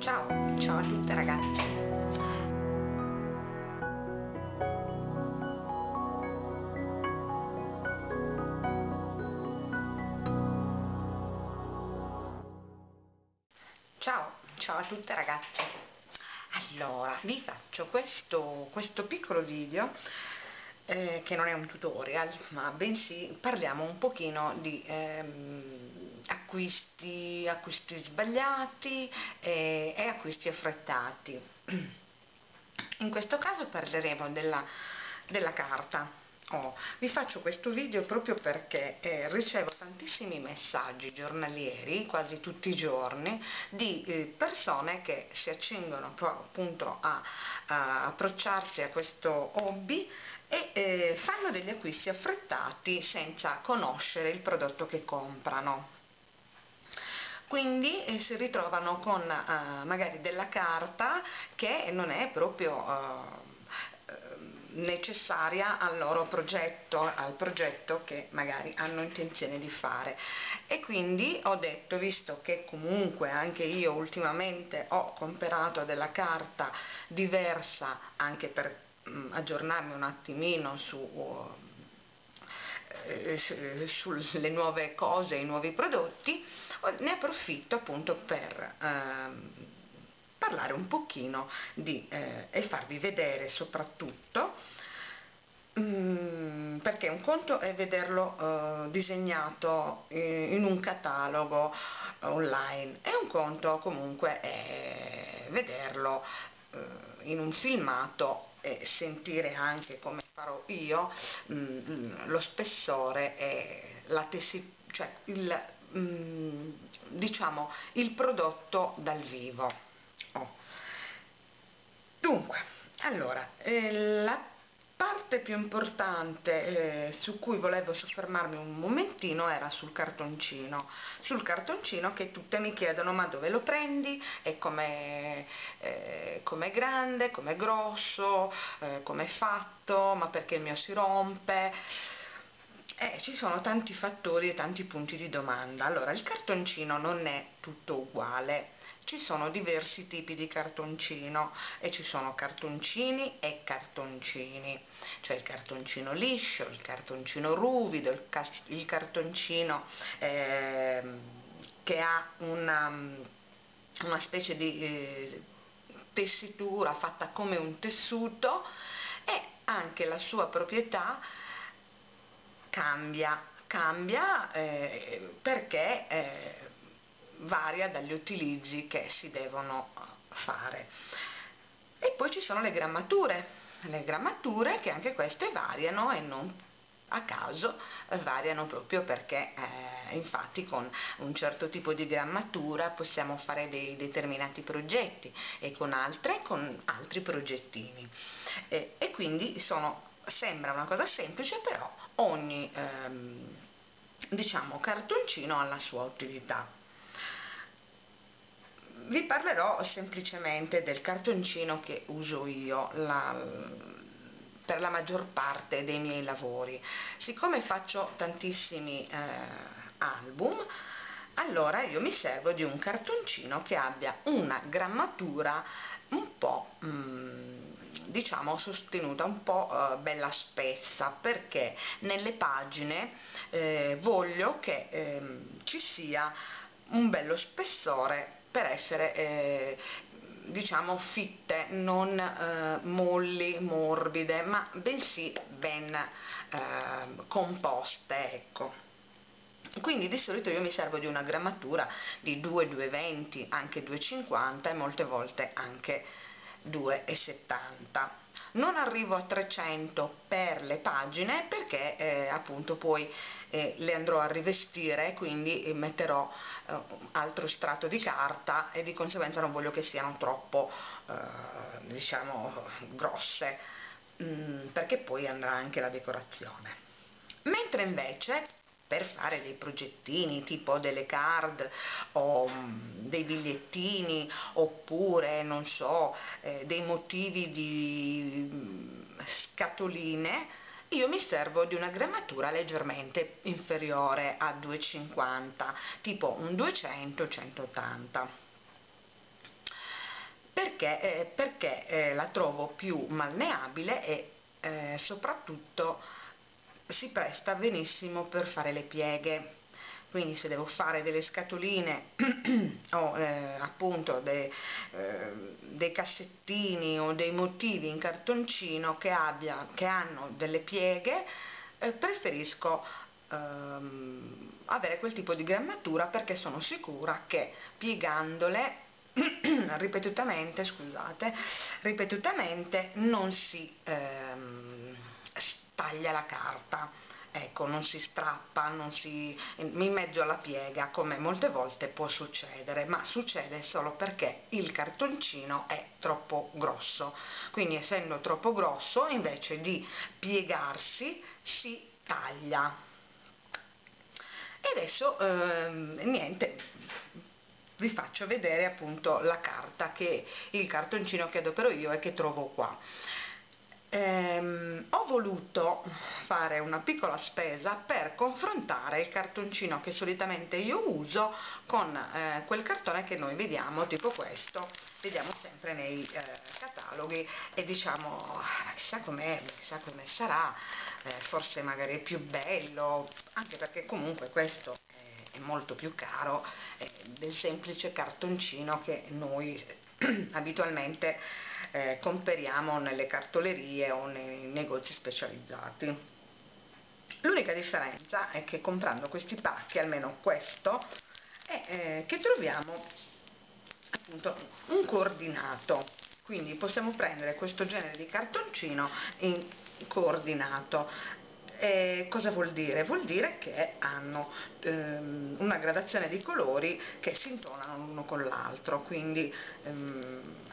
Ciao a tutti ragazzi. Ciao a tutte ragazze. Allora, vi faccio questo piccolo video che non è un tutorial, ma bensì parliamo un pochino di acquisti sbagliati e acquisti affrettati. In questo caso parleremo della carta. Vi faccio questo video proprio perché ricevo tantissimi messaggi giornalieri quasi tutti i giorni di persone che si accingono appunto a approcciarsi a questo hobby e fanno degli acquisti affrettati senza conoscere il prodotto che comprano. Quindi si ritrovano con magari della carta che non è proprio necessaria al loro progetto, al progetto che magari hanno intenzione di fare. E quindi ho detto, visto che comunque anche io ultimamente ho comprato della carta diversa anche per aggiornarmi un attimino sulle nuove cose, i nuovi prodotti, ne approfitto appunto per parlare un pochino e farvi vedere soprattutto, perché un conto è vederlo disegnato in un catalogo online e un conto comunque è vederlo in un filmato e sentire anche, come farò io, lo spessore e la tessitura, cioè diciamo il prodotto dal vivo. Dunque, allora, la parte più importante su cui volevo soffermarmi un momentino era sul cartoncino che tutte mi chiedono: ma dove lo prendi? E com'è grande, com'è grosso, com'è fatto, ma perché il mio si rompe? Ci sono tanti fattori e tanti punti di domanda. Allora, il cartoncino non è tutto uguale. Ci sono diversi tipi di cartoncino e ci sono cartoncini e cartoncini, cioè il cartoncino liscio, il cartoncino ruvido, il cartoncino che ha una specie di tessitura fatta come un tessuto, e anche la sua proprietà cambia perché varia dagli utilizzi che si devono fare. E poi ci sono le grammature che anche queste variano, e non a caso variano proprio perché infatti con un certo tipo di grammatura possiamo fare dei determinati progetti e con altre con altri progettini, e quindi sembra una cosa semplice, però ogni diciamo cartoncino ha la sua utilità. Vi parlerò semplicemente del cartoncino che uso io per la maggior parte dei miei lavori. Siccome faccio tantissimi album, allora io mi servo di un cartoncino che abbia una grammatura un po' diciamo sostenuta, un po' bella spessa, perché nelle pagine voglio che ci sia un bello spessore per essere diciamo fitte, non molli, morbide, ma bensì ben composte, ecco. Quindi di solito io mi servo di una grammatura di 2,20, anche 2,50 e molte volte anche 2,70. Non arrivo a 300 per le pagine perché appunto poi le andrò a rivestire, quindi metterò altro strato di carta e di conseguenza non voglio che siano troppo diciamo grosse, perché poi andrà anche la decorazione. Mentre invece per fare dei progettini tipo delle card o dei bigliettini, oppure non so dei motivi di scatoline, io mi servo di una grammatura leggermente inferiore a 2,50, tipo un 200-180. perché, la trovo più malleabile e soprattutto si presta benissimo per fare le pieghe. Quindi se devo fare delle scatoline o appunto dei cassettini o dei motivi in cartoncino che hanno delle pieghe, preferisco avere quel tipo di grammatura, perché sono sicura che piegandole ripetutamente, scusate, non si taglia la carta. Ecco, non si strappa, non si in mezzo alla piega, come molte volte può succedere, ma succede solo perché il cartoncino è troppo grosso. Quindi, essendo troppo grosso, invece di piegarsi si taglia. E adesso niente, vi faccio vedere appunto la carta, che il cartoncino che adopero io e che trovo qua. Ho voluto fare una piccola spesa per confrontare il cartoncino che solitamente io uso con quel cartone che noi vediamo, tipo questo, vediamo sempre nei cataloghi, e diciamo chissà com'è, chissà come sarà, forse magari è più bello, anche perché comunque questo è molto più caro del semplice cartoncino che noi abitualmente comperiamo nelle cartolerie o nei negozi specializzati. L'unica differenza è che comprando questi pacchi, almeno questo, è che troviamo appunto un coordinato, quindi possiamo prendere questo genere di cartoncino in coordinato. Cosa vuol dire? Vuol dire che hanno una gradazione di colori che si intonano l'uno con l'altro, quindi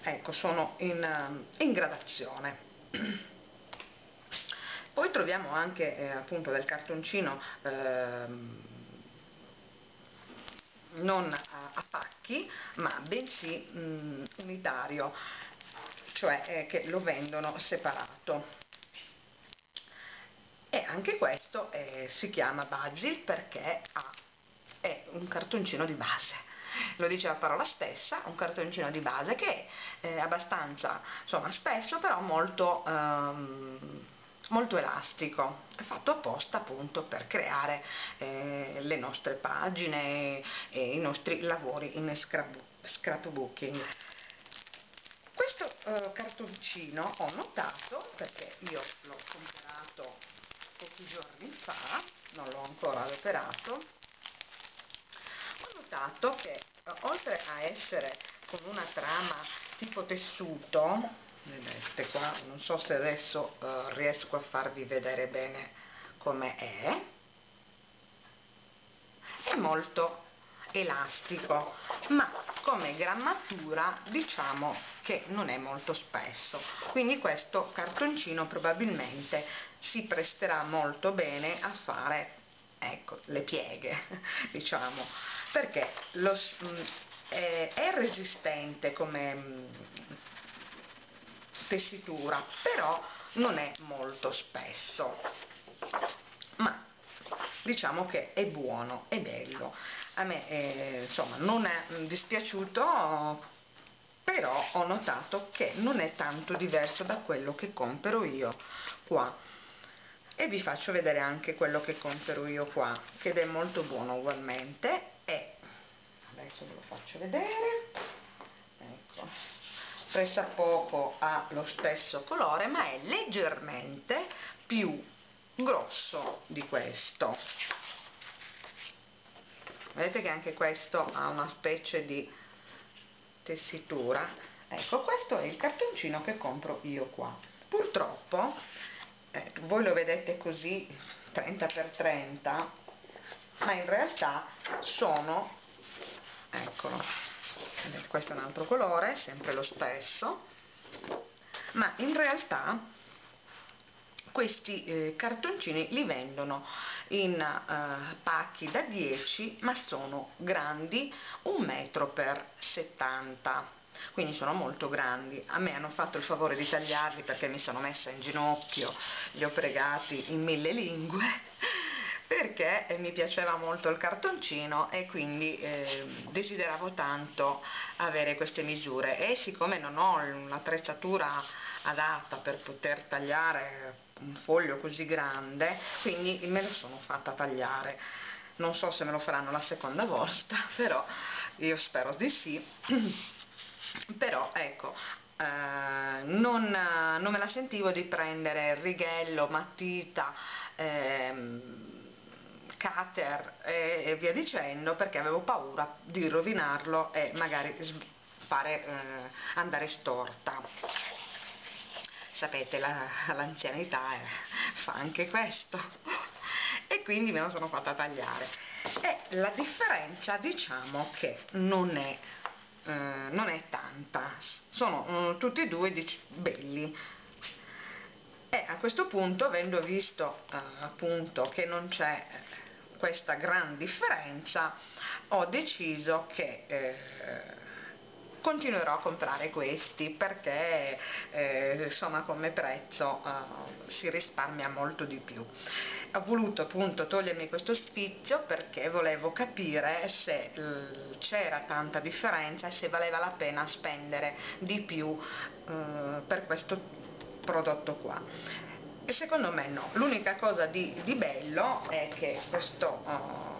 ecco, sono in gradazione. Poi troviamo anche appunto del cartoncino non a pacchi, ma bensì unitario, cioè che lo vendono separato. E anche questo si chiama Bazzil perché è un cartoncino di base, lo dice la parola stessa, un cartoncino di base che è abbastanza, insomma, spesso, però molto, molto elastico, è fatto apposta appunto per creare le nostre pagine e i nostri lavori in scrapbooking. Questo cartoncino ho notato, perché io l'ho comprato pochi giorni fa, non l'ho ancora adoperato, ho notato che oltre a essere con una trama tipo tessuto, vedete qua, non so se adesso riesco a farvi vedere bene come è molto elastico, ma come grammatura diciamo che non è molto spesso, quindi questo cartoncino probabilmente si presterà molto bene a fare, ecco, le pieghe, diciamo, perché è resistente come tessitura, però non è molto spesso, ma diciamo che è buono, è bello. A me insomma non è dispiaciuto, però ho notato che non è tanto diverso da quello che compro io qua, e vi faccio vedere anche quello che compro io qua, che è molto buono ugualmente. E adesso ve lo faccio vedere, ecco, presta poco ha lo stesso colore, ma è leggermente più grosso di questo. Vedete che anche questo ha una specie di tessitura. Ecco, questo è il cartoncino che compro io qua. Purtroppo voi lo vedete così 30x30, ma in realtà sono, eccolo, questo è un altro colore, sempre lo stesso, ma in realtà questi cartoncini li vendono in pacchi da 10, ma sono grandi, 1 metro per 70, quindi sono molto grandi. A me hanno fatto il favore di tagliarli perché mi sono messa in ginocchio, li ho pregati in 1000 lingue perché mi piaceva molto il cartoncino e quindi desideravo tanto avere queste misure, e siccome non ho un'attrezzatura adatta per poter tagliare un foglio così grande, quindi me lo sono fatta tagliare. Non so se me lo faranno la seconda volta, però io spero di sì. Però ecco, non me la sentivo di prendere righello, matita, cutter e via dicendo, perché avevo paura di rovinarlo e magari fare andare storta. Sapete, l'anzianità fa anche questo. E quindi me lo sono fatta tagliare, e la differenza, diciamo che non è tanta, sono tutti e due belli. E a questo punto, avendo visto appunto che non c'è questa gran differenza, ho deciso che continuerò a comprare questi, perché insomma, come prezzo si risparmia molto di più. Ho voluto appunto togliermi questo sfizio perché volevo capire se c'era tanta differenza e se valeva la pena spendere di più per questo prodotto qua. E secondo me no. L'unica cosa di bello è che questo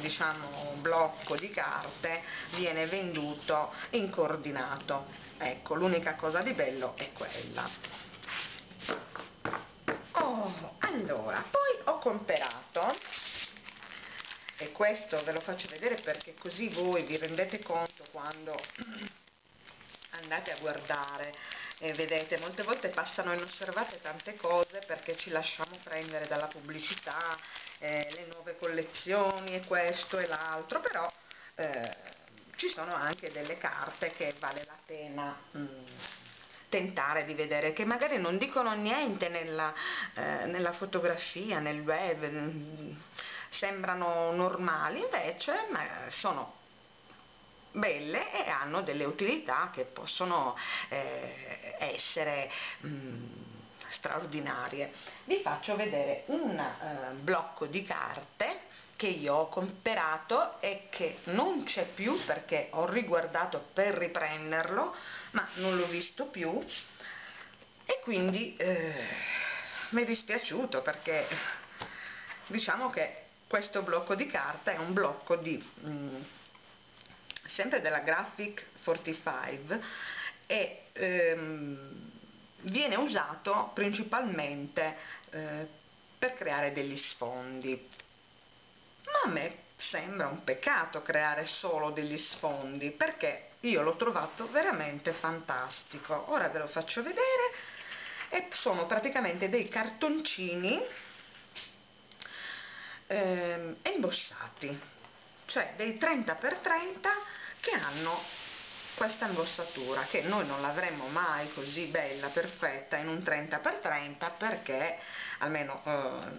diciamo blocco di carte viene venduto in coordinato. Ecco, l'unica cosa di bello è quella. Allora, poi ho comperato, e questo ve lo faccio vedere perché così voi vi rendete conto quando andate a guardare e vedete. Molte volte passano inosservate tante cose perché ci lasciamo prendere dalla pubblicità, le nuove collezioni e questo e l'altro, però ci sono anche delle carte che vale la pena tentare di vedere, che magari non dicono niente nella fotografia, nel web, sembrano normali, invece ma sono belle e hanno delle utilità che possono essere straordinarie. Vi faccio vedere un blocco di carte che io ho comperato e che non c'è più, perché ho riguardato per riprenderlo ma non l'ho visto più, e quindi mi è dispiaciuto, perché diciamo che questo blocco di carta è un blocco sempre della Graphic 45 e viene usato principalmente per creare degli sfondi. Ma a me sembra un peccato creare solo degli sfondi, perché io l'ho trovato veramente fantastico. Ora ve lo faccio vedere. E sono praticamente dei cartoncini embossati, cioè dei 30×30 che hanno questa imbossatura, che noi non l'avremmo mai così bella, perfetta, in un 30×30, perché almeno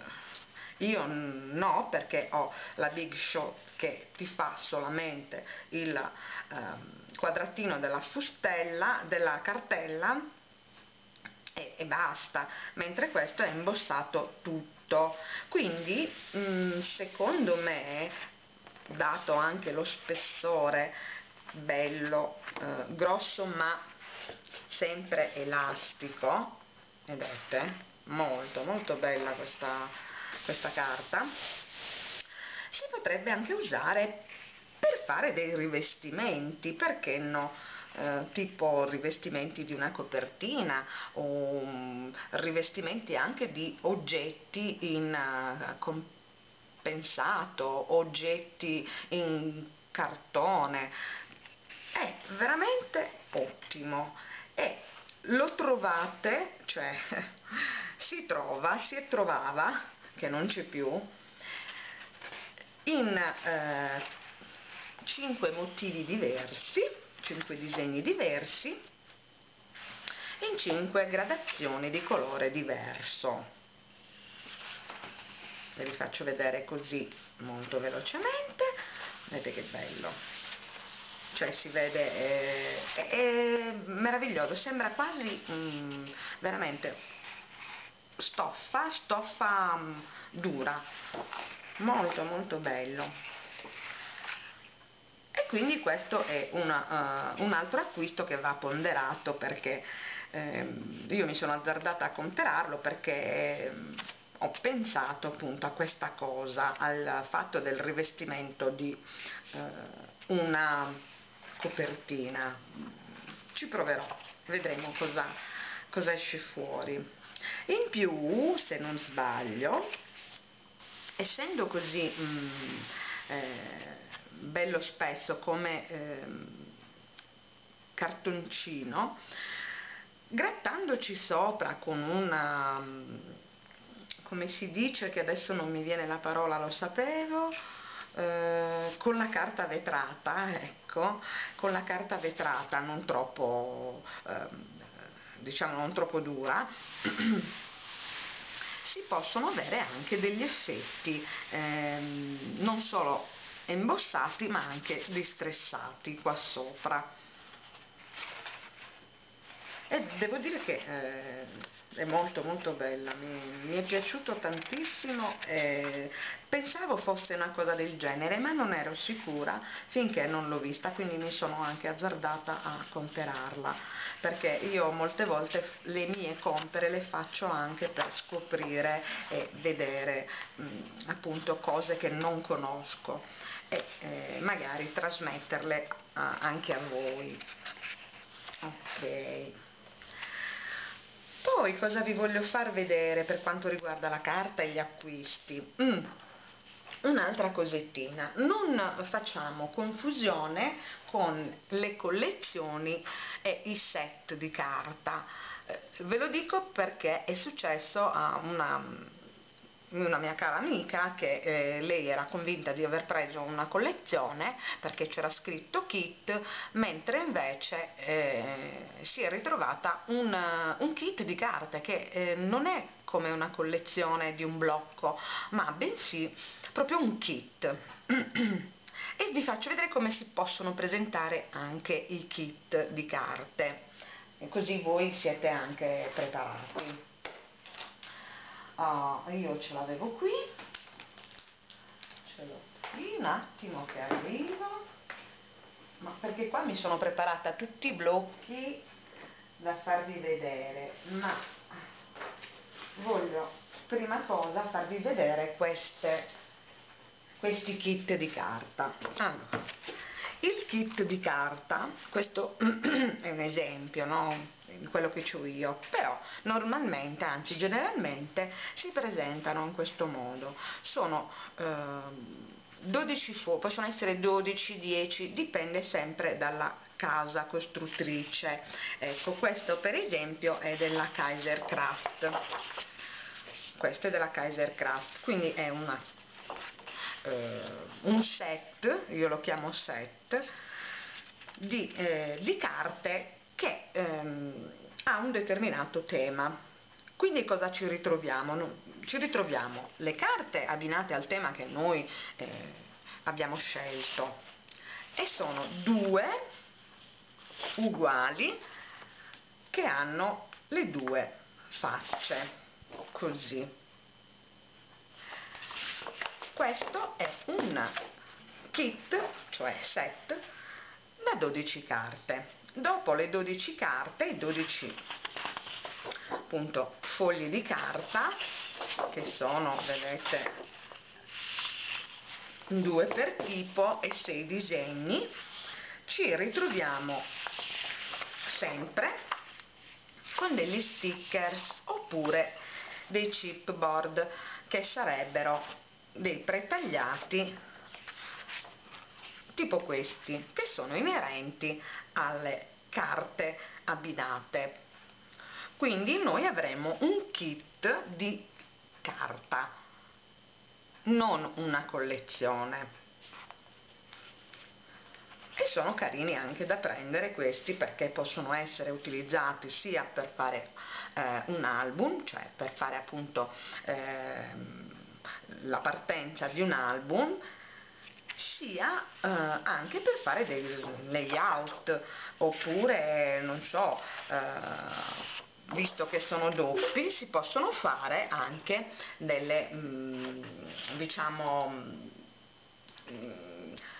io no, perché ho la Big Shot che ti fa solamente il quadratino della fustella, della cartella, e basta, mentre questo è imbossato tutto. Quindi secondo me, dato anche lo spessore bello grosso ma sempre elastico, vedete, molto molto bella questa carta, si potrebbe anche usare per fare dei rivestimenti, perché no? Tipo rivestimenti di una copertina, o rivestimenti anche di oggetti in compensato, oggetti in cartone. È veramente ottimo e lo trovate, cioè si trovava, che non c'è più, in 5 motivi diversi, 5 disegni diversi, in 5 gradazioni di colore diverso. Ve li faccio vedere così molto velocemente, vedete che bello, cioè si vede, è meraviglioso, sembra quasi veramente stoffa dura, molto bello. E quindi questo è un altro acquisto che va ponderato, perché io mi sono azzardata a comprarlo perché ho pensato appunto a questa cosa, al fatto del rivestimento di una copertina. Ci proverò, vedremo cosa esce fuori. In più, se non sbaglio, essendo così bello spesso come cartoncino, grattandoci sopra con una, come si dice, che adesso non mi viene la parola, lo sapevo, con la carta vetrata, ecco, con la carta vetrata non troppo diciamo non troppo dura, si possono avere anche degli effetti non solo embossati ma anche distressati qua sopra, e devo dire che è molto bella, mi è piaciuto tantissimo. Pensavo fosse una cosa del genere ma non ero sicura finché non l'ho vista, quindi mi sono anche azzardata a comprarla, perché io molte volte le mie compere le faccio anche per scoprire e vedere appunto cose che non conosco e magari trasmetterle anche a voi. Ok, poi cosa vi voglio far vedere per quanto riguarda la carta e gli acquisti? Un'altra cosettina, non facciamo confusione con le collezioni e i set di carta. Ve lo dico perché è successo a una mia cara amica che lei era convinta di aver preso una collezione perché c'era scritto kit, mentre invece si è ritrovata un kit di carte che non è come una collezione di un blocco, ma bensì proprio un kit. E vi faccio vedere come si possono presentare anche i kit di carte, e così voi siete anche preparati. Io ce l'avevo qui, ce l'ho qui, un attimo che arrivo, ma perché qua mi sono preparata tutti i blocchi da farvi vedere, ma voglio prima cosa farvi vedere questi kit di carta. Allora, il kit di carta, questo è un esempio, no? Quello che ho io, però normalmente, anzi generalmente, si presentano in questo modo. Sono 12 foglie, possono essere 12, 10, dipende sempre dalla casa costruttrice. Ecco, questo per esempio è della Kaisercraft, questo è della Kaisercraft, quindi è un set, io lo chiamo set, di carte che ha un determinato tema. Quindi cosa ci ritroviamo? Ci ritroviamo le carte abbinate al tema che noi abbiamo scelto, e sono due uguali che hanno le due facce, così. Questo è un kit, cioè set, da 12 carte. Dopo le 12 carte, i 12 appunto fogli di carta, che sono, vedete, 2 per tipo e 6 disegni, ci ritroviamo sempre con degli stickers oppure dei chipboard, che sarebbero dei pretagliati tipo questi, che sono inerenti alle carte abbinate. Quindi noi avremo un kit di carta, non una collezione, e sono carini anche da prendere questi, perché possono essere utilizzati sia per fare un album, cioè per fare appunto la partenza di un album, sia anche per fare dei layout, oppure non so, visto che sono doppi, si possono fare anche delle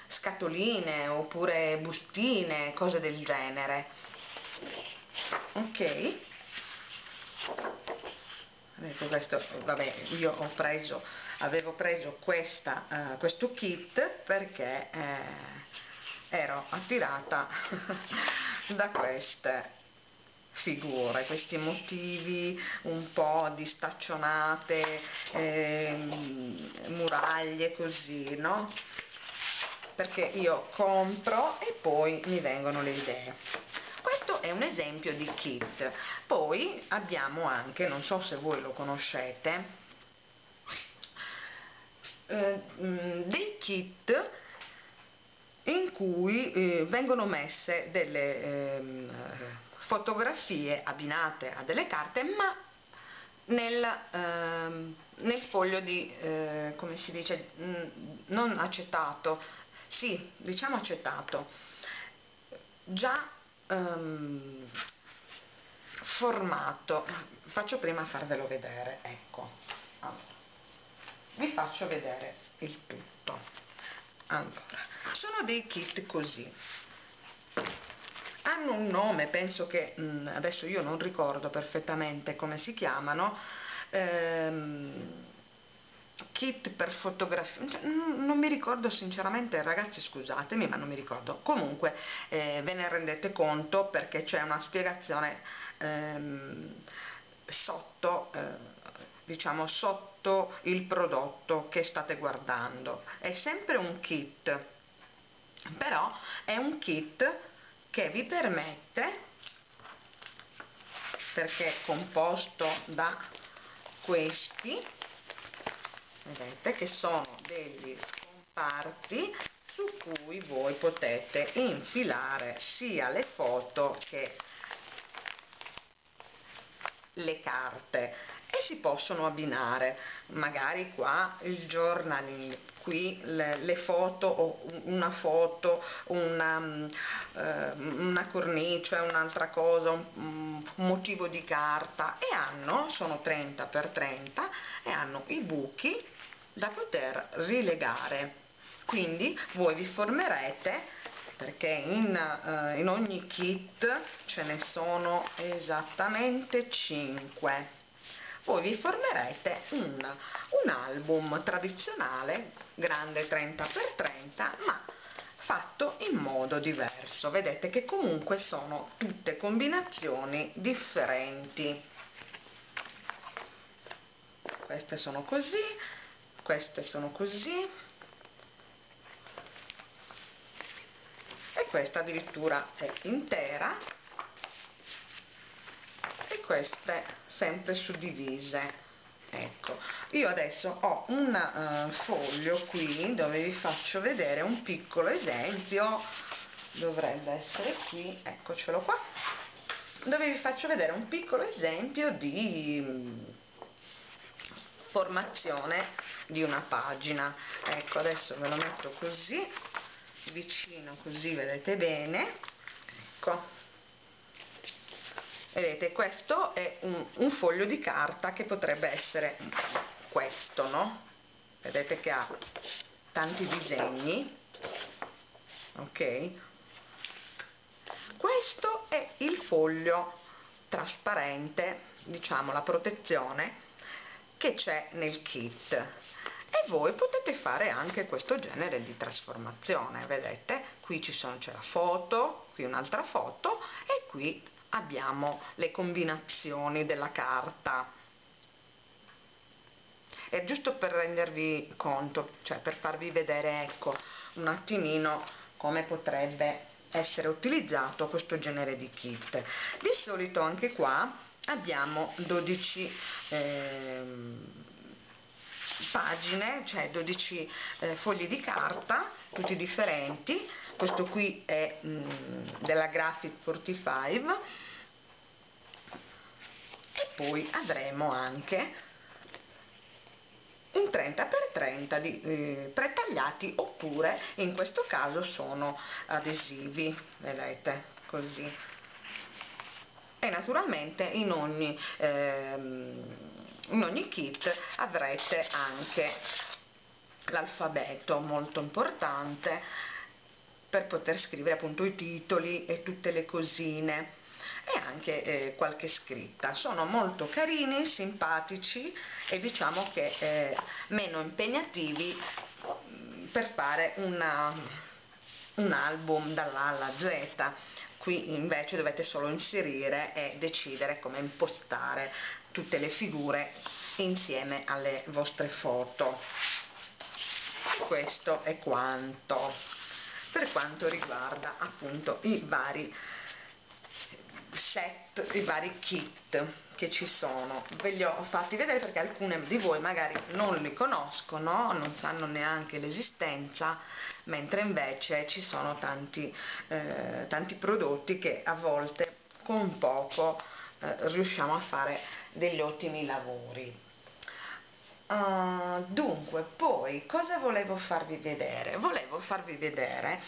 scatoline oppure bustine, cose del genere. Ok, vedete questo, vabbè, io ho preso, avevo preso questa, questo kit perché ero attirata da queste figure, questi motivi un po' di staccionate, muraglie così, no? Perché io compro e poi mi vengono le idee. Questo è un esempio di kit. Poi abbiamo anche, non so se voi lo conoscete, dei kit in cui vengono messe delle fotografie abbinate a delle carte, ma nel foglio di, come si dice, non acetato, sì, diciamo acetato, già formato. Faccio prima a farvelo vedere, ecco, allora, vi faccio vedere il tutto. Allora, sono dei kit così, hanno un nome, penso che adesso io non ricordo perfettamente come si chiamano, kit per fotografia, non mi ricordo sinceramente, ragazzi scusatemi ma non mi ricordo, comunque ve ne rendete conto perché c'è una spiegazione sotto, diciamo sotto il prodotto che state guardando. È sempre un kit, però è un kit che vi permette, perché è composto da questi, vedete che sono degli scomparti su cui voi potete infilare sia le foto che le carte e si possono abbinare, magari qua il journaling, qui le foto, o una foto, una cornice, un'altra cosa, un motivo di carta, e hanno, sono 30x30 e hanno i buchi da poter rilegare. Quindi voi vi formerete, perché in ogni kit ce ne sono esattamente 5, voi vi formerete un album tradizionale grande 30x30 ma fatto in modo diverso. Vedete che comunque sono tutte combinazioni differenti, queste sono così, queste sono così, questa addirittura è intera e queste sempre suddivise. Ecco, io adesso ho un foglio qui dove vi faccio vedere un piccolo esempio, dovrebbe essere qui, eccocelo qua, dove vi faccio vedere un piccolo esempio di formazione di una pagina. Ecco, adesso ve lo metto così vicino, così vedete bene, ecco, vedete, questo è un foglio di carta che potrebbe essere questo, no? Vedete che ha tanti disegni, ok? Questo è il foglio trasparente, diciamo la protezione che c'è nel kit. E voi potete fare anche questo genere di trasformazione, vedete? Qui c'è la foto, qui un'altra foto e qui abbiamo le combinazioni della carta. È giusto per rendervi conto, cioè per farvi vedere, ecco, un attimino come potrebbe essere utilizzato questo genere di kit. Di solito anche qua abbiamo 12... pagine, cioè 12 fogli di carta, tutti differenti. Questo qui è della Graphic 45 e poi avremo anche un 30x30 di pretagliati, oppure in questo caso sono adesivi, vedete, così. e naturalmente in ogni kit avrete anche l'alfabeto, molto importante per poter scrivere appunto i titoli e tutte le cosine, e anche qualche scritta. Sono molto carini, simpatici e diciamo che meno impegnativi per fare un album dall'A alla Z. Qui invece dovete solo inserire e decidere come impostare tutte le figure insieme alle vostre foto. Questo è quanto per quanto riguarda appunto i vari set, i vari kit che ci sono. Ve li ho fatti vedere perché alcune di voi magari non li conoscono, non sanno neanche l'esistenza, mentre invece ci sono tanti prodotti che a volte con poco riusciamo a fare degli ottimi lavori. Dunque, poi cosa volevo farvi vedere? Volevo farvi vedere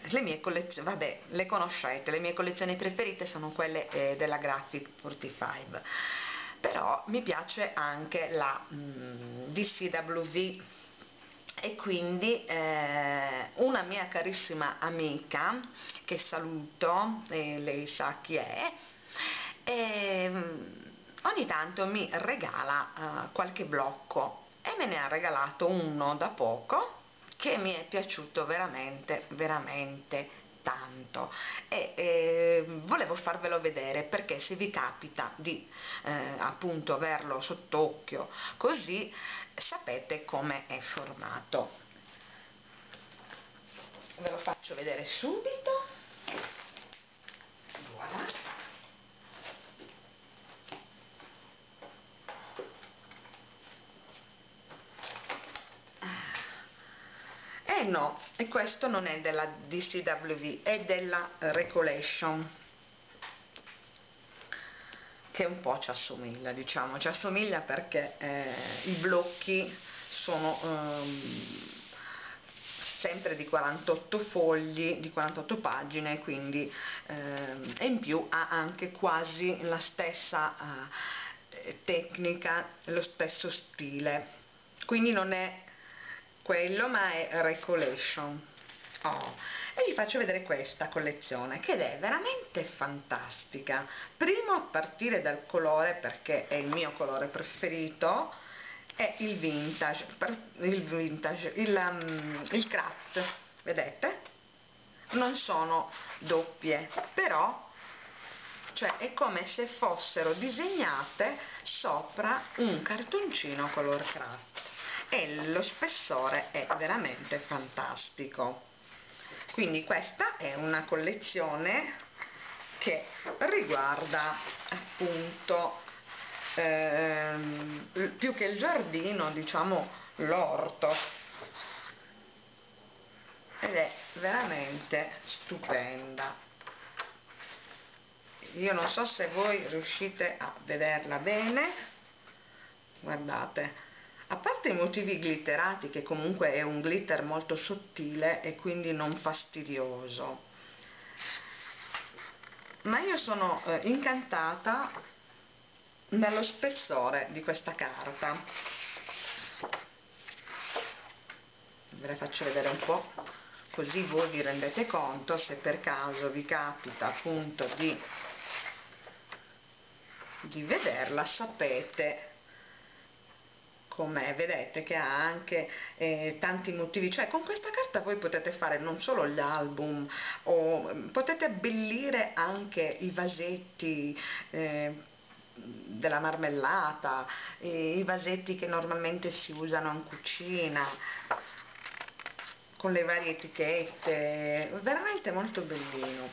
le mie collezioni, vabbè, le conoscete, le mie collezioni preferite sono quelle della Graphic 45, però mi piace anche la DCWV, e quindi una mia carissima amica, che saluto, lei sa chi è, e ogni tanto mi regala qualche blocco, e me ne ha regalato uno da poco che mi è piaciuto veramente veramente tanto, e volevo farvelo vedere, perché se vi capita di appunto averlo sott'occhio così sapete come è formato. Ve lo faccio vedere subito. Voilà. Eh no, e questo non è della DCWV, è della Recollection, che un po' ci assomiglia, diciamo, ci assomiglia perché i blocchi sono sempre di 48 fogli, di 48 pagine, quindi e in più ha anche quasi la stessa tecnica, lo stesso stile, quindi non è quello, ma è Recollection. E vi faccio vedere questa collezione, che è veramente fantastica. Primo, a partire dal colore, perché è il mio colore preferito, è il vintage, il craft, vedete? Non sono doppie, però cioè è come se fossero disegnate sopra un cartoncino color craft, e lo spessore è veramente fantastico. Quindi questa è una collezione che riguarda appunto più che il giardino, diciamo l'orto, ed è veramente stupenda. Io non so se voi riuscite a vederla bene, guardate. A parte i motivi glitterati, che comunque è un glitter molto sottile e quindi non fastidioso, ma io sono incantata dallo spessore di questa carta. Ve la faccio vedere un po', così voi vi rendete conto se per caso vi capita appunto di vederla, sapete com'è. Vedete che ha anche tanti motivi, cioè con questa carta voi potete fare non solo gli album, o potete abbellire anche i vasetti della marmellata, i vasetti che normalmente si usano in cucina, con le varie etichette, veramente molto bellino.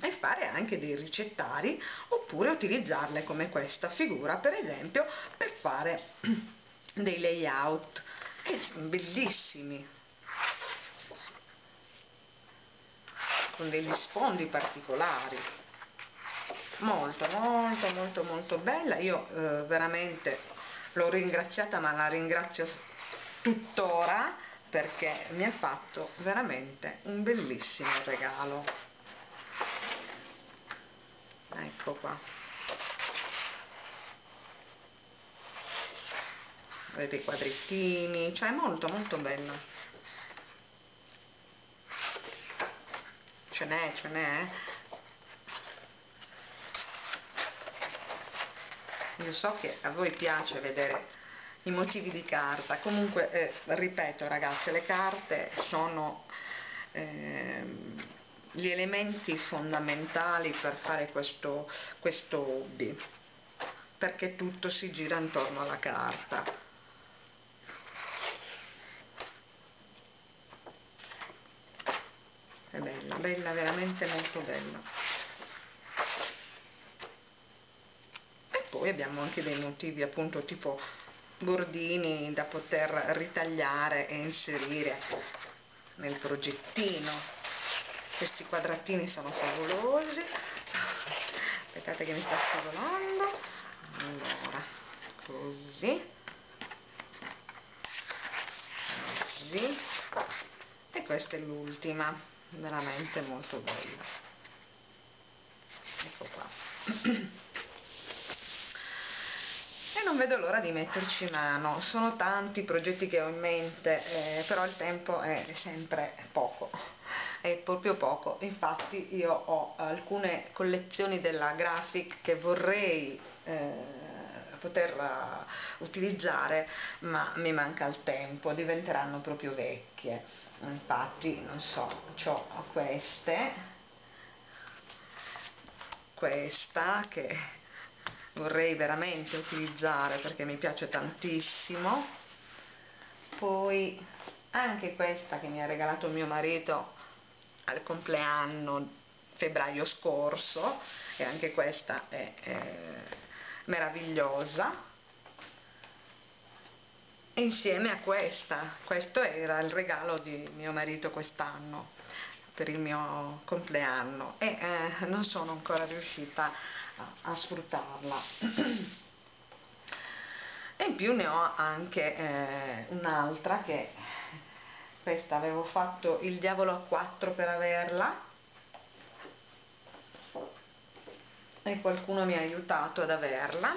E fare anche dei ricettari, oppure utilizzarle come questa figura, per esempio, per fare dei layout bellissimi, con degli sfondi particolari. Molto molto molto molto bella. Io veramente l'ho ringraziata, ma la ringrazio tuttora, perché mi ha fatto veramente un bellissimo regalo. ecco qua, vedete i quadrettini, cioè è molto molto bello. Ce n'è Io so che a voi piace vedere i motivi di carta, comunque ripeto ragazzi, le carte sono gli elementi fondamentali per fare questo hobby, perché tutto si gira intorno alla carta. È bella, bella, veramente molto bella. E poi abbiamo anche dei motivi appunto tipo bordini da poter ritagliare e inserire nel progettino. Questi quadratini sono favolosi. Aspettate che mi sta scavolando. Allora, così, e questa è l'ultima, veramente molto bella. Ecco qua. Non vedo l'ora di metterci mano, sono tanti i progetti che ho in mente, però il tempo è sempre poco, è proprio poco. Infatti io ho alcune collezioni della Graphic che vorrei poter utilizzare, ma mi manca il tempo, diventeranno proprio vecchie. Infatti non so, c'ho questa che vorrei veramente utilizzare perché mi piace tantissimo, poi anche questa che mi ha regalato mio marito al compleanno febbraio scorso, e anche questa è meravigliosa, e insieme a questa, questo era il regalo di mio marito quest'anno per il mio compleanno, e non sono ancora riuscita a sfruttarla. E in più ne ho anche un'altra, che questa avevo fatto il diavolo a 4 per averla, e qualcuno mi ha aiutato ad averla,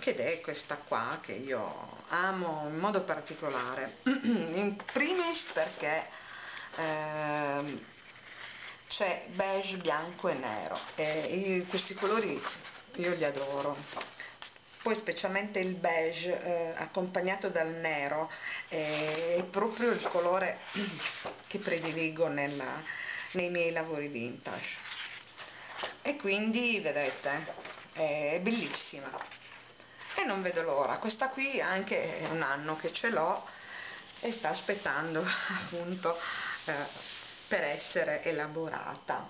ed è questa qua che io amo in modo particolare, in primis perché c'è beige, bianco e nero, e questi colori io li adoro. Poi specialmente il beige accompagnato dal nero è proprio il colore che prediligo nei miei lavori vintage, e quindi vedete è bellissima e non vedo l'ora. Questa qui anche è un anno che ce l'ho e sta aspettando appunto per essere elaborata.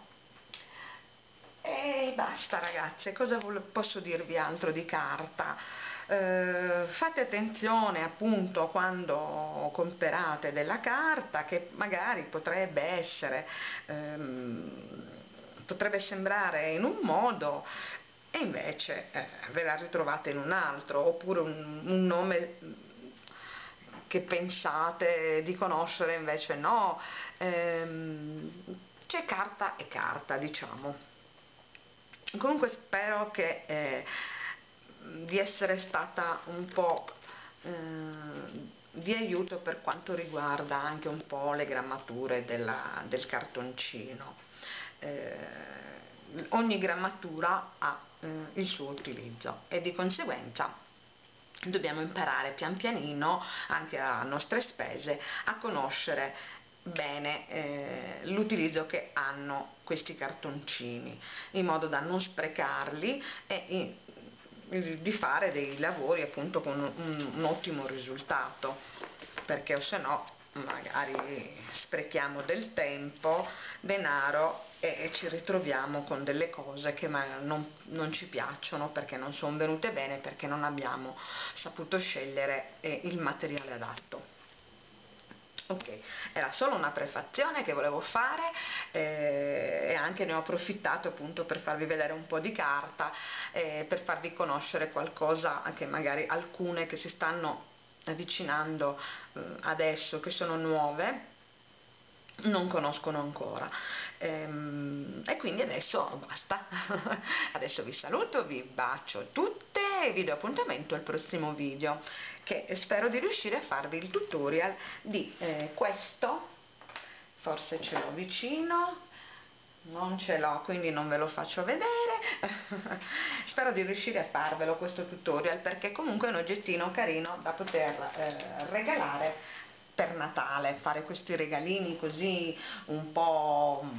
E basta ragazze, cosa posso dirvi altro di carta? Fate attenzione appunto quando comprate della carta, che magari potrebbe sembrare in un modo e invece ve la ritrovate in un altro, oppure un nome che pensate di conoscere invece no. C'è carta e carta, diciamo. Comunque spero che di essere stata un po' di aiuto per quanto riguarda anche un po' le grammature del cartoncino. Ogni grammatura ha il suo utilizzo, e di conseguenza dobbiamo imparare pian pianino, anche a nostre spese, a conoscere bene l'utilizzo che hanno questi cartoncini, in modo da non sprecarli e di fare dei lavori appunto con un ottimo risultato, perché se no magari sprechiamo del tempo, denaro, e ci ritroviamo con delle cose che non ci piacciono, perché non sono venute bene, perché non abbiamo saputo scegliere il materiale adatto. Ok, era solo una prefazione che volevo fare, e anche ne ho approfittato appunto per farvi vedere un po' di carta, per farvi conoscere qualcosa, anche magari alcune che si stanno avvicinando adesso, che sono nuove, non conoscono ancora. E quindi adesso basta. Adesso vi saluto, vi bacio tutte e vi do appuntamento al prossimo video, che spero di riuscire a farvi il tutorial di questo. Forse ce l'ho vicino, non ce l'ho, quindi non ve lo faccio vedere. Spero di riuscire a farvelo questo tutorial, perché comunque è un oggettino carino da poter regalare per Natale, fare questi regalini così un po',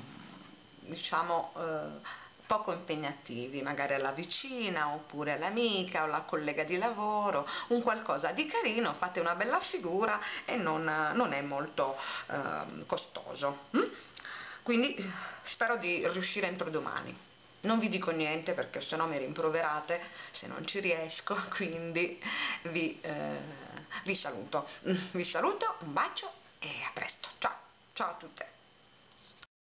diciamo, poco impegnativi, magari alla vicina oppure all'amica o alla collega di lavoro, un qualcosa di carino, fate una bella figura e non è molto costoso. Quindi spero di riuscire entro domani. Non vi dico niente perché sennò mi rimproverate se non ci riesco, quindi vi saluto. Vi saluto, un bacio e a presto. Ciao, ciao a tutte.